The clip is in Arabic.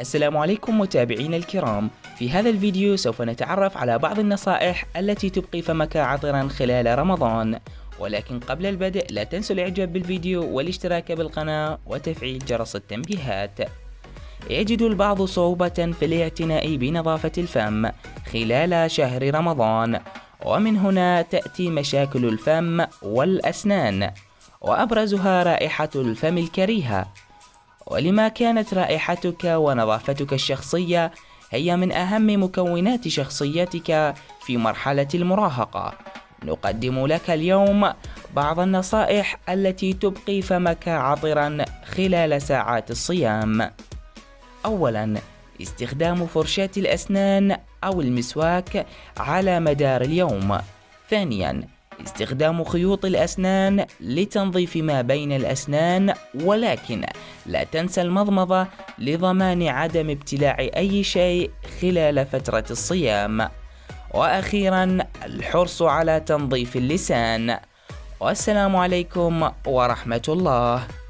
السلام عليكم متابعينا الكرام، في هذا الفيديو سوف نتعرف على بعض النصائح التي تبقي فمك عطرا خلال رمضان، ولكن قبل البدء لا تنسوا الاعجاب بالفيديو والاشتراك بالقناة وتفعيل جرس التنبيهات. يجد البعض صعوبة في الاعتناء بنظافة الفم خلال شهر رمضان، ومن هنا تأتي مشاكل الفم والأسنان، وأبرزها رائحة الفم الكريهة. ولما كانت رائحتك ونظافتك الشخصية هي من أهم مكونات شخصيتك في مرحلة المراهقة، نقدم لك اليوم بعض النصائح التي تبقي فمك عطرا خلال ساعات الصيام. أولا، استخدام فرشاة الأسنان أو المسواك على مدار اليوم. ثانيا، استخدام خيوط الأسنان لتنظيف ما بين الأسنان، ولكن لا تنسى المضمضة لضمان عدم ابتلاع أي شيء خلال فترة الصيام. وأخيرا، الحرص على تنظيف اللسان. والسلام عليكم ورحمة الله.